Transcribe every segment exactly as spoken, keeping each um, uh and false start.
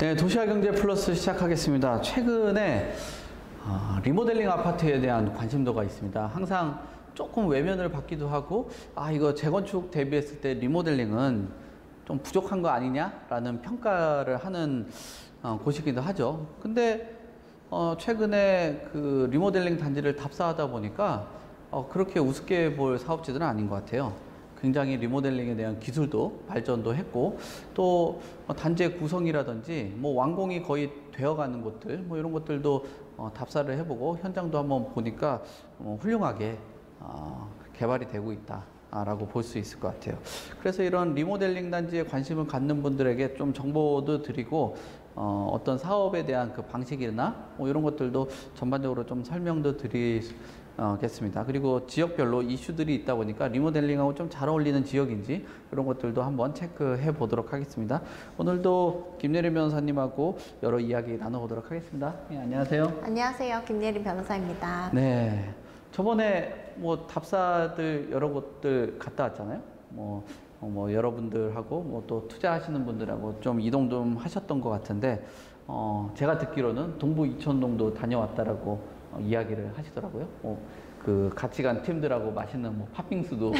네, 도시화경제 플러스 시작하겠습니다. 최근에 어, 리모델링 아파트에 대한 관심도가 있습니다. 항상 조금 외면을 받기도 하고, 아 이거 재건축 대비했을 때 리모델링은 좀 부족한 거 아니냐라는 평가를 하는 어, 곳이기도 하죠. 근데 어, 최근에 그 리모델링 단지를 답사하다 보니까 어, 그렇게 우습게 볼 사업지들은 아닌 것 같아요. 굉장히 리모델링에 대한 기술도 발전도 했고, 또 단지의 구성이라든지 뭐 완공이 거의 되어가는 곳들, 뭐 이런 것들도 어, 답사를 해보고 현장도 한번 보니까 어, 훌륭하게 어, 개발이 되고 있다라고 볼 수 있을 것 같아요. 그래서 이런 리모델링 단지에 관심을 갖는 분들에게 좀 정보도 드리고, 어, 어떤 사업에 대한 그 방식이나 뭐 이런 것들도 전반적으로 좀 설명도 드리겠습니다. 그리고 지역별로 이슈들이 있다 보니까 리모델링하고 좀 잘 어울리는 지역인지 이런 것들도 한번 체크해 보도록 하겠습니다. 오늘도 김예림 변호사님하고 여러 이야기 나눠보도록 하겠습니다. 네, 안녕하세요. 안녕하세요. 김예림 변호사입니다. 네, 저번에 뭐 답사들 여러 곳들 갔다 왔잖아요. 뭐 어, 뭐 여러분들하고 뭐 또 투자하시는 분들하고 좀 이동 좀 하셨던 것 같은데, 어, 제가 듣기로는 동부 이천동도 다녀왔다라고 어, 이야기를 하시더라고요. 뭐 그 같이 간 팀들하고 맛있는 뭐 팥빙수도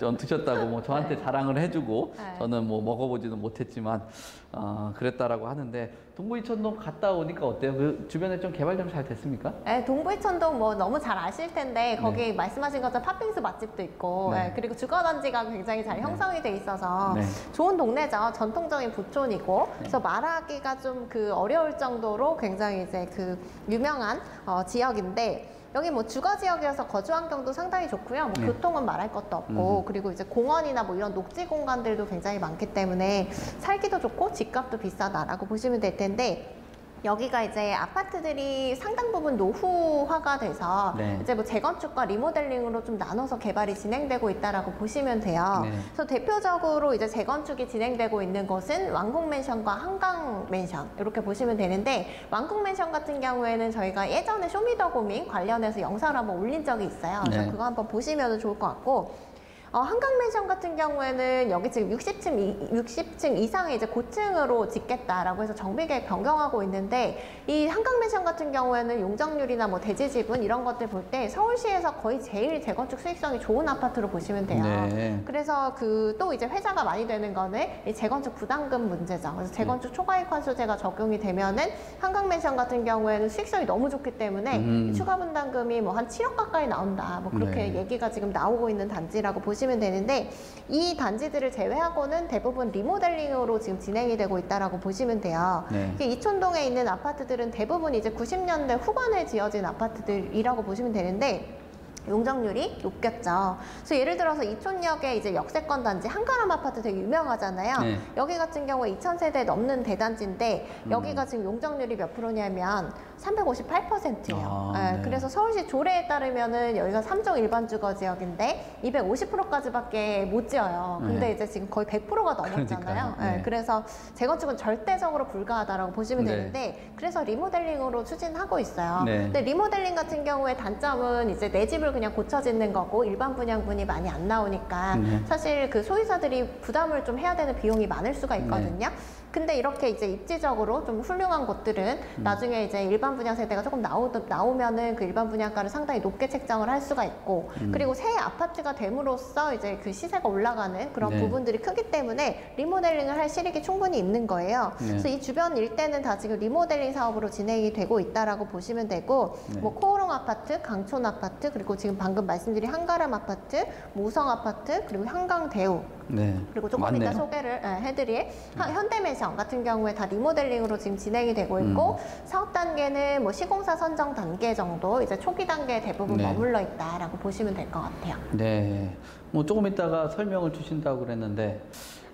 좀 드셨다고 뭐 저한테 네. 자랑을 해주고 네. 저는 뭐 먹어보지는 못했지만 어, 그랬다라고 하는데, 동부 이천동 갔다 오니까 어때요? 그 주변에 좀 개발 좀 잘 됐습니까? 네, 동부 이천동 뭐 너무 잘 아실 텐데 거기 네. 말씀하신 것처럼 팥빙수 맛집도 있고 네. 네, 그리고 주거단지가 굉장히 잘 형성이 돼 있어서 네. 좋은 동네죠. 전통적인 부촌이고 네. 그래서 말하기가 좀 그 어려울 정도로 굉장히 이제 그 유명한 어, 지역인데, 여기 뭐 주거지역이어서 거주환경도 상당히 좋고요. 뭐 네. 교통은 말할 것도 없고 음. 그리고 이제 공원이나 뭐 이런 녹지 공간들도 굉장히 많기 때문에 살기도 좋고 집값도 비싸다라고 보시면 될 텐데, 여기가 이제 아파트들이 상당 부분 노후화가 돼서 네. 이제 뭐 재건축과 리모델링으로 좀 나눠서 개발이 진행되고 있다라고 보시면 돼요. 네. 그래서 대표적으로 이제 재건축이 진행되고 있는 것은 왕궁맨션과 한강맨션, 이렇게 보시면 되는데, 왕궁맨션 같은 경우에는 저희가 예전에 쇼미더고민 관련해서 영상을 한번 올린 적이 있어요. 그래서 네. 그거 한번 보시면 좋을 것 같고, 어, 한강맨션 같은 경우에는 여기 지금 육십 층, 육십 층 이상의 이제 고층으로 짓겠다라고 해서 정비계획 변경하고 있는데, 이 한강맨션 같은 경우에는 용적률이나 뭐 대지지분 이런 것들 볼 때 서울시에서 거의 제일 재건축 수익성이 좋은 아파트로 보시면 돼요. 네. 그래서 그 또 이제 회자가 많이 되는 거는 이 재건축 부담금 문제죠. 그래서 재건축 네. 초과이익 환수제가 적용이 되면은 한강맨션 같은 경우에는 수익성이 너무 좋기 때문에 음. 추가 분담금이 뭐 한 칠억 가까이 나온다, 뭐 그렇게 네. 얘기가 지금 나오고 있는 단지라고 보시면 되는데, 이 단지들을 제외하고는 대부분 리모델링으로 지금 진행이 되고 있다라고 보시면 돼요. 네. 이촌동에 있는 아파트들은 대부분 이제 구십 년대 후반에 지어진 아파트들이라고 보시면 되는데, 용적률이 높겠죠. 그래서 예를 들어서 이촌역에 이제 역세권 단지 한가람 아파트 되게 유명하잖아요. 네. 여기 같은 경우에 이천 세대 넘는 대단지인데 음. 여기가 지금 용적률이 몇 프로냐면 삼백오십팔 퍼센트예요. 아, 네. 네. 그래서 서울시 조례에 따르면은 여기가 삼 종 일반 주거 지역인데 이백오십 퍼센트까지밖에 못 지어요. 근데 네. 이제 지금 거의 백 퍼센트가 넘었잖아요. 네. 네. 그래서 재건축은 절대적으로 불가하다라고 보시면 네. 되는데, 그래서 리모델링으로 추진하고 있어요. 네. 근데 리모델링 같은 경우에 단점은 이제 내 집을 그냥 고쳐 짓는 거고 일반 분양분이 많이 안 나오니까 네. 사실 그 소유자들이 부담을 좀 해야 되는 비용이 많을 수가 있거든요. 네. 근데 이렇게 이제 입지적으로 좀 훌륭한 곳들은 음. 나중에 이제 일반 분양 세대가 조금 나오, 나오면은 그 일반 분양가를 상당히 높게 책정을 할 수가 있고 음. 그리고 새 아파트가 됨으로써 이제 그 시세가 올라가는 그런 네. 부분들이 크기 때문에 리모델링을 할 실익이 충분히 있는 거예요. 네. 그래서 이 주변 일대는 다 지금 리모델링 사업으로 진행이 되고 있다라고 보시면 되고 네. 뭐 코오롱 아파트, 강촌 아파트, 그리고 지금 방금 말씀드린 한가람 아파트, 무성 아파트, 그리고 한강 대우. 네. 그리고 조금 맞네요. 이따 소개를 해드릴 현대맨션 같은 경우에 다 리모델링으로 지금 진행이 되고 있고 음. 사업 단계는 뭐 시공사 선정 단계 정도, 이제 초기 단계에 대부분 네. 머물러 있다라고 보시면 될 것 같아요. 네. 뭐 조금 이따가 설명을 주신다고 그랬는데,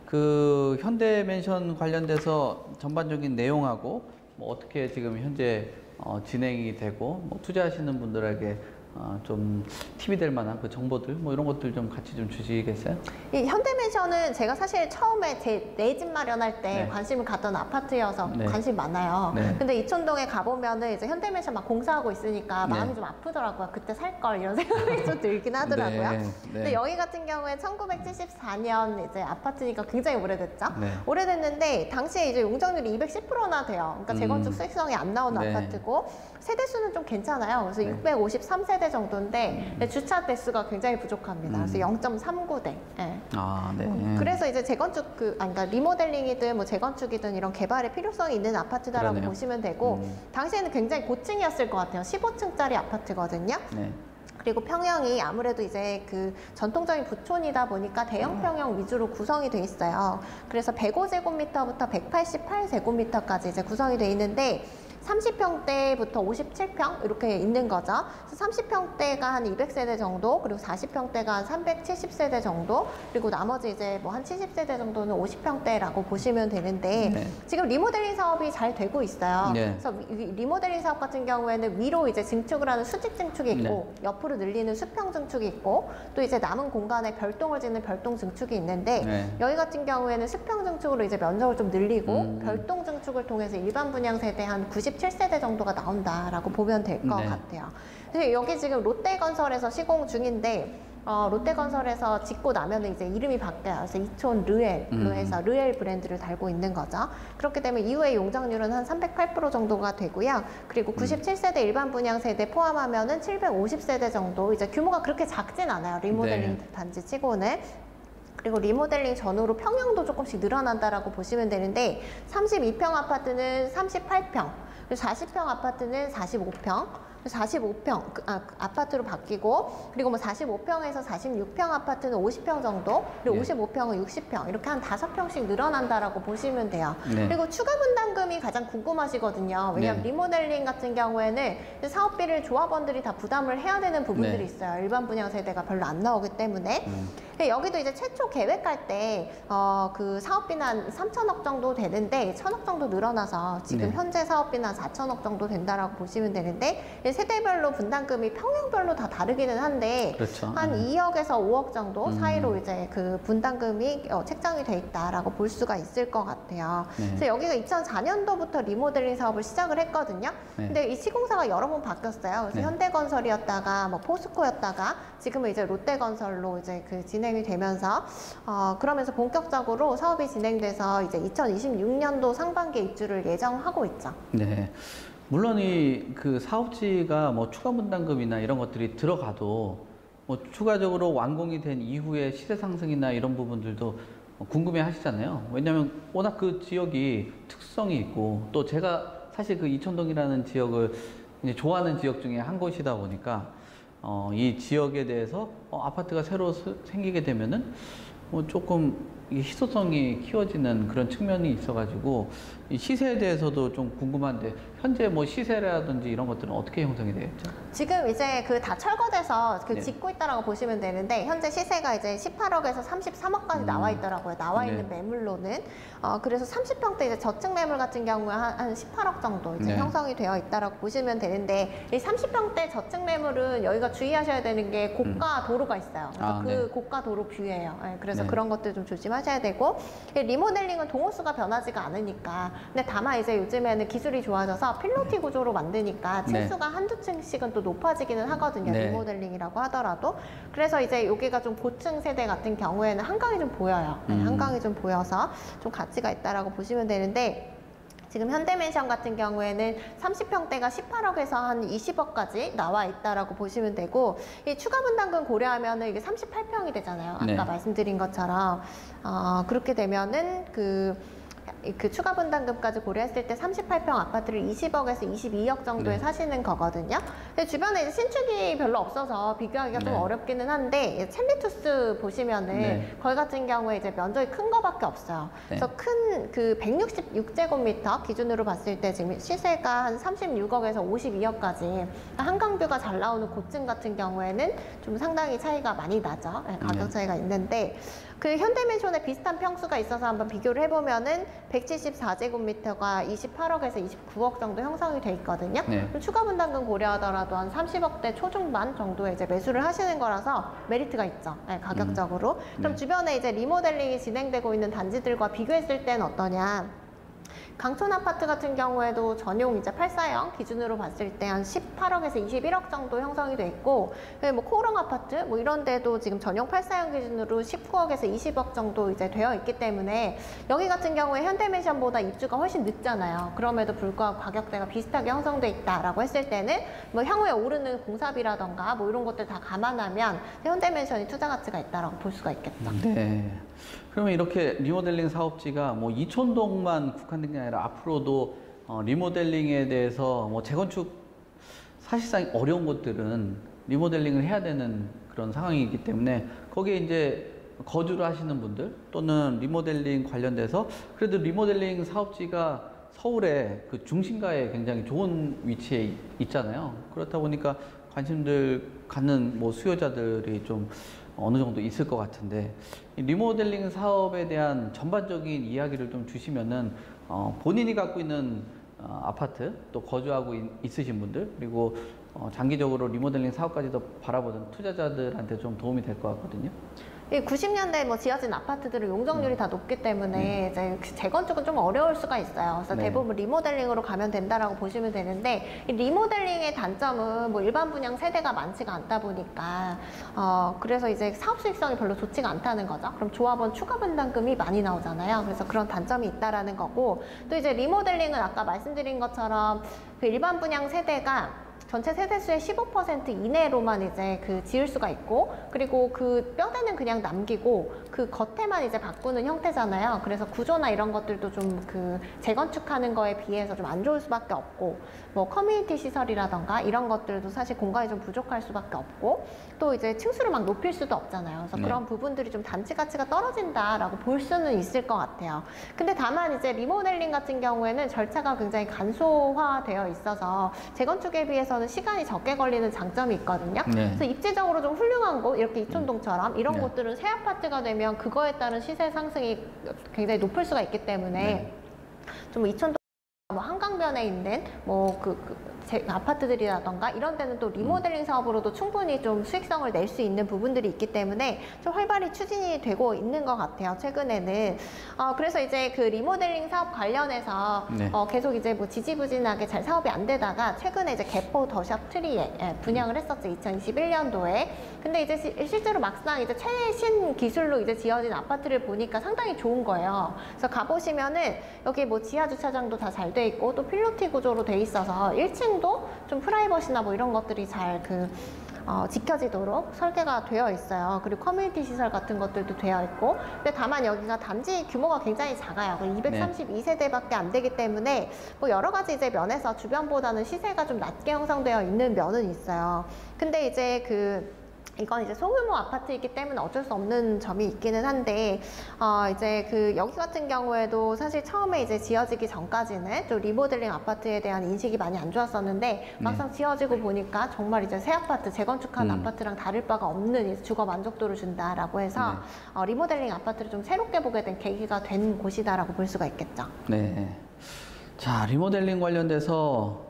그 현대맨션 관련돼서 전반적인 내용하고 뭐 어떻게 지금 현재 어 진행이 되고 뭐 투자하시는 분들에게 어, 좀 팁이 될 만한 그 정보들 뭐 이런 것들 좀 같이 좀 주시겠어요? 이 현대맨션은 제가 사실 처음에 제 내 집 마련할 때 네. 관심을 갖던 아파트여서 네. 관심이 많아요. 네. 근데 이촌동에 가보면은 이제 현대맨션 막 공사하고 있으니까 네. 마음이 좀 아프더라고요. 그때 살 걸 이런 생각이 좀 들긴 하더라고요. 네. 네. 근데 여기 같은 경우에 천구백칠십사 년 이제 아파트니까 굉장히 오래됐죠. 네. 오래됐는데 당시에 이제 용적률이 이백십 퍼센트나 돼요. 그러니까 재건축 수익성이 안 나오는 네. 아파트고 세대수는 좀 괜찮아요. 그래서 네. 육백오십삼 세대 정도인데 음. 주차 대수가 굉장히 부족합니다. 음. 그래서 영 점 삼구 대. 네. 아, 네. 음. 그래서 이제 재건축 그 아니, 그러니까 리모델링이든 뭐 재건축이든 이런 개발의 필요성이 있는 아파트다라고 그러네요. 보시면 되고 음. 당시에는 굉장히 고층이었을 것 같아요. 십오 층짜리 아파트거든요. 네. 그리고 평형이 아무래도 이제 그 전통적인 부촌이다 보니까 대형 평형 위주로 구성이 돼 있어요. 그래서 백오 제곱미터부터 백팔십팔 제곱미터까지 이제 구성이 돼 있는데 삼십 평대부터 오십칠 평 이렇게 있는 거죠. 그래서 삼십 평대가 한 이백 세대 정도, 그리고 사십 평대가 한 삼백칠십 세대 정도, 그리고 나머지 이제 뭐 한 칠십 세대 정도는 오십 평대라고 보시면 되는데 네. 지금 리모델링 사업이 잘 되고 있어요. 네. 그래서 리모델링 사업 같은 경우에는 위로 이제 증축을 하는 수직 증축이 있고 네. 옆으로 늘리는 수평 증축이 있고 또 이제 남은 공간에 별동을 짓는 별동 증축이 있는데 네. 여기 같은 경우에는 수평 증축으로 이제 면적을 좀 늘리고 음. 별동 증축을 통해서 일반 분양 세대 한 구십칠 세대 정도가 나온다라고 보면 될 것 네. 같아요. 근데 여기 지금 롯데건설에서 시공 중인데 어, 롯데건설에서 짓고 나면 이제 이름이 바뀌어요. 그래서 이촌 르엘로 해서 음. 르엘 브랜드를 달고 있는 거죠. 그렇기 때문에 이후에 용적률은 한 삼백팔 퍼센트 정도가 되고요. 그리고 구십칠 세대 일반 분양 세대 포함하면은 칠백오십 세대 정도. 이제 규모가 그렇게 작진 않아요. 리모델링 네. 단지 치고는. 그리고 리모델링 전후로 평형도 조금씩 늘어난다라고 보시면 되는데 삼십이 평 아파트는 삼십팔 평, 사십 평 아파트는 사십오 평, 사십오 평 그, 아, 아파트로 바뀌고 그리고 뭐 사십오 평에서 사십육 평 아파트는 오십 평 정도, 그리고 네. 오십오 평은 육십 평 이렇게 한 다섯 평씩 늘어난다라고 보시면 돼요. 네. 그리고 추가 분담금이 가장 궁금하시거든요. 왜냐하면 네. 리모델링 같은 경우에는 사업비를 조합원들이 다 부담을 해야 되는 부분들이 네. 있어요. 일반 분양 세대가 별로 안 나오기 때문에 음. 여기도 이제 최초 계획할 때 어, 그 사업비는 한 삼천억 정도 되는데 천억 정도 늘어나서 지금 네. 현재 사업비는 한 사천억 정도 된다라고 보시면 되는데 세대별로 분담금이 평형별로 다 다르기는 한데 그렇죠. 한 음. 이억에서 오억 정도 음. 사이로 이제 그 분담금이 어, 책정이 돼 있다라고 볼 수가 있을 것 같아요. 네. 그래서 여기가 이천사 년도부터 리모델링 사업을 시작을 했거든요. 네. 근데 이 시공사가 여러 번 바뀌었어요. 그래서 네. 현대건설이었다가 뭐 포스코였다가 지금은 이제 롯데건설로 이제 그 진행 되면서 어, 그러면서 본격적으로 사업이 진행돼서 이제 이천이십육 년도 상반기에 입주를 예정하고 있죠. 네, 물론 이 그 사업지가 뭐 추가 분담금이나 이런 것들이 들어가도 뭐 추가적으로 완공이 된 이후에 시세 상승이나 이런 부분들도 궁금해 하시잖아요. 왜냐하면 워낙 그 지역이 특성이 있고 또 제가 사실 그 이촌동이라는 지역을 이제 좋아하는 지역 중에 한 곳이다 보니까. 어, 이 지역에 대해서 어, 아파트가 새로 스, 생기게 되면은 뭐 조금 희소성이 키워지는 그런 측면이 있어가지고 이 시세에 대해서도 좀 궁금한데 현재 뭐 시세라든지 이런 것들은 어떻게 형성이 되죠? 지금 이제 그 다 철거돼서 그 네. 짓고 있다라고 보시면 되는데 현재 시세가 이제 십팔억에서 삼십삼억까지 음. 나와 있더라고요. 나와 네. 있는 매물로는 어 그래서 삼십 평대 이제 저층 매물 같은 경우에 한, 한 십팔억 정도 이제 네. 형성이 되어 있다라고 보시면 되는데 이 삼십 평대 저층 매물은 여기가 주의하셔야 되는 게 고가 음. 도로가 있어요. 그래서 아, 그 네. 고가 도로 뷰예요. 네, 그래서 네. 그런 것들 좀 조심하세요. 하셔야 되고 리모델링은 동호수가 변하지가 않으니까 근데 다만 이제 요즘에는 기술이 좋아져서 필로티 구조로 만드니까 층수가 네. 한두 층씩은 또 높아지기는 하거든요. 네. 리모델링이라고 하더라도 그래서 이제 여기가 좀 고층 세대 같은 경우에는 한강이 좀 보여요. 음. 한강이 좀 보여서 좀 가치가 있다라고 보시면 되는데 지금 현대맨션 같은 경우에는 삼십 평대가 십팔억에서 한 이십억까지 나와 있다라고 보시면 되고 이 추가 분담금 고려하면은 이게 삼십팔 평이 되잖아요. 아까 네. 말씀드린 것처럼 어, 그렇게 되면은 그. 그 추가 분담금까지 고려했을 때 삼십팔 평 아파트를 이십억에서 이십이억 정도에 네. 사시는 거거든요. 근데 주변에 이제 신축이 별로 없어서 비교하기가 네. 좀 어렵기는 한데 첼리투스 보시면은 네. 거기 같은 경우에 이제 면적이 큰 거밖에 없어요. 네. 그래서 큰 그 백육십육 제곱미터 기준으로 봤을 때 지금 시세가 한 삼십육억에서 오십이억까지 한강뷰가 잘 나오는 고층 같은 경우에는 좀 상당히 차이가 많이 나죠. 가격 차이가 있는데 그 현대맨션에 비슷한 평수가 있어서 한번 비교를 해보면은 백칠십사 제곱미터가 이십팔억에서 이십구억 정도 형성이 돼 있거든요. 네. 추가 분담금 고려하더라도 한 삼십억대 초중반 정도에 이제 매수를 하시는 거라서 메리트가 있죠. 네, 가격적으로. 음. 그럼 네. 주변에 이제 리모델링이 진행되고 있는 단지들과 비교했을 때는 어떠냐? 강촌 아파트 같은 경우에도 전용 이제 팔사형 기준으로 봤을 때 한 십팔억에서 이십일억 정도 형성이 돼 있고, 뭐 코오롱 아파트 뭐 이런 데도 지금 전용 팔사형 기준으로 십구억에서 이십억 정도 이제 되어 있기 때문에 여기 같은 경우에 현대맨션보다 입주가 훨씬 늦잖아요. 그럼에도 불구하고 가격대가 비슷하게 형성돼 있다라고 했을 때는 뭐 향후에 오르는 공사비라던가 뭐 이런 것들 다 감안하면 현대맨션이 투자 가치가 있다라고 볼 수가 있겠죠. 네. 그러면 이렇게 리모델링 사업지가 뭐 이촌동만 국한된 게 아니라 앞으로도 어 리모델링에 대해서 뭐 재건축 사실상 어려운 곳들은 리모델링을 해야 되는 그런 상황이기 때문에 거기에 이제 거주를 하시는 분들 또는 리모델링 관련돼서 그래도 리모델링 사업지가 서울의 그 중심가에 굉장히 좋은 위치에 있잖아요. 그렇다 보니까 관심들 갖는 뭐 수요자들이 좀 어느 정도 있을 것 같은데, 리모델링 사업에 대한 전반적인 이야기를 좀 주시면은 어, 본인이 갖고 있는 어, 아파트 또 거주하고 있, 있으신 분들 그리고 어, 장기적으로 리모델링 사업까지도 바라보는 투자자들한테 좀 도움이 될 것 같거든요. 구십 년대 뭐 지어진 아파트들은 용적률이 네. 다 높기 때문에 네. 이제 재건축은 좀 어려울 수가 있어요. 그래서 네. 대부분 리모델링으로 가면 된다라고 보시면 되는데, 이 리모델링의 단점은 뭐 일반 분양 세대가 많지가 않다 보니까 어 그래서 이제 사업 수익성이 별로 좋지가 않다는 거죠. 그럼 조합원 추가 분담금이 많이 나오잖아요. 그래서 그런 단점이 있다라는 거고, 또 이제 리모델링은 아까 말씀드린 것처럼 그 일반 분양 세대가 전체 세대수의 십오 퍼센트 이내로만 이제 그 지을 수가 있고, 그리고 그 뼈대는 그냥 남기고 그 겉에만 이제 바꾸는 형태잖아요. 그래서 구조나 이런 것들도 좀 그 재건축하는 거에 비해서 좀 안 좋을 수밖에 없고, 뭐 커뮤니티 시설이라던가 이런 것들도 사실 공간이 좀 부족할 수밖에 없고, 또 이제 층수를 막 높일 수도 없잖아요. 그래서 네. 그런 부분들이 좀 단지 가치가 떨어진다라고 볼 수는 있을 것 같아요. 근데 다만 이제 리모델링 같은 경우에는 절차가 굉장히 간소화되어 있어서 재건축에 비해서 시간이 적게 걸리는 장점이 있거든요. 네. 그래서 입지적으로 좀 훌륭한 곳, 이렇게 이촌동처럼 이런 네. 곳들은 새 아파트가 되면 그거에 따른 시세 상승이 굉장히 높을 수가 있기 때문에 네. 좀 이촌동, 뭐 한강변에 있는 뭐 그, 그 제, 아파트들이라던가 이런 데는 또 리모델링 사업으로도 충분히 좀 수익성을 낼 수 있는 부분들이 있기 때문에 좀 활발히 추진이 되고 있는 것 같아요, 최근에는. 어, 그래서 이제 그 리모델링 사업 관련해서 네. 어, 계속 이제 뭐 지지부진하게 잘 사업이 안 되다가 최근에 이제 개포 더샵 트리에 예, 분양을 했었죠, 이천이십일 년도에. 근데 이제 시, 실제로 막상 이제 최신 기술로 이제 지어진 아파트를 보니까 상당히 좋은 거예요. 그래서 가보시면은 여기 뭐 지하 주차장도 다 잘 돼 있고 또 필로티 구조로 돼 있어서 일 층 좀 프라이버시나 뭐 이런 것들이 잘 그 어, 지켜지도록 설계가 되어 있어요. 그리고 커뮤니티 시설 같은 것들도 되어 있고, 근데 다만 여기가 단지 규모가 굉장히 작아요. 이백삼십이 세대밖에 안 되기 때문에 뭐 여러 가지 이제 면에서 주변보다는 시세가 좀 낮게 형성되어 있는 면은 있어요. 근데 이제 그 이건 이제 소규모 아파트이기 때문에 어쩔 수 없는 점이 있기는 한데, 어, 이제 그 여기 같은 경우에도 사실 처음에 이제 지어지기 전까지는 좀 리모델링 아파트에 대한 인식이 많이 안 좋았었는데, 막상 네. 지어지고 보니까 정말 이제 새 아파트, 재건축한 음. 아파트랑 다를 바가 없는 주거 만족도를 준다라고 해서 네. 어, 리모델링 아파트를 좀 새롭게 보게 된 계기가 된 곳이다라고 볼 수가 있겠죠. 네. 자, 리모델링 관련돼서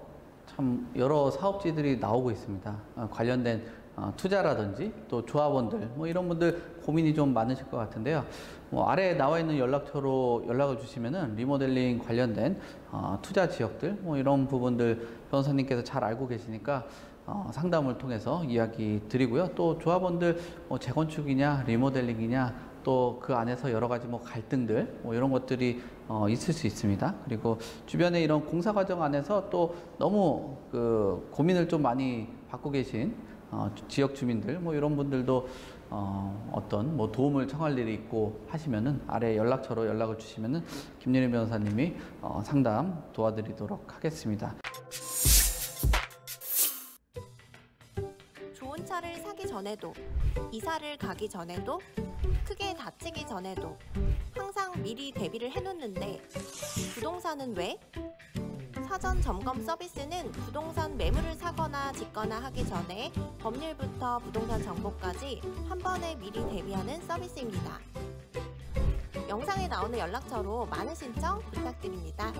참 여러 사업지들이 나오고 있습니다. 어, 관련된 어, 투자라든지 또 조합원들 뭐 이런 분들 고민이 좀 많으실 것 같은데요. 뭐 아래에 나와 있는 연락처로 연락을 주시면은 리모델링 관련된 어, 투자 지역들 뭐 이런 부분들 변호사님께서 잘 알고 계시니까 어, 상담을 통해서 이야기 드리고요. 또 조합원들 뭐 재건축이냐 리모델링이냐 또 그 안에서 여러 가지 뭐 갈등들 뭐 이런 것들이 어, 있을 수 있습니다. 그리고 주변에 이런 공사 과정 안에서 또 너무 그 고민을 좀 많이 받고 계신 어, 지역 주민들 뭐 이런 분들도 어, 어떤 뭐 도움을 청할 일이 있고 하시면은 아래 연락처로 연락을 주시면은 김예림 변호사님이 어, 상담 도와드리도록 하겠습니다. 좋은 차를 사기 전에도, 이사를 가기 전에도, 크게 다치기 전에도 항상 미리 대비를 해놓는데, 부동산은 왜? 사전 점검 서비스는 부동산 매물을 사거나 짓거나 하기 전에 법률부터 부동산 정보까지 한 번에 미리 대비하는 서비스입니다. 영상에 나오는 연락처로 많은 신청 부탁드립니다.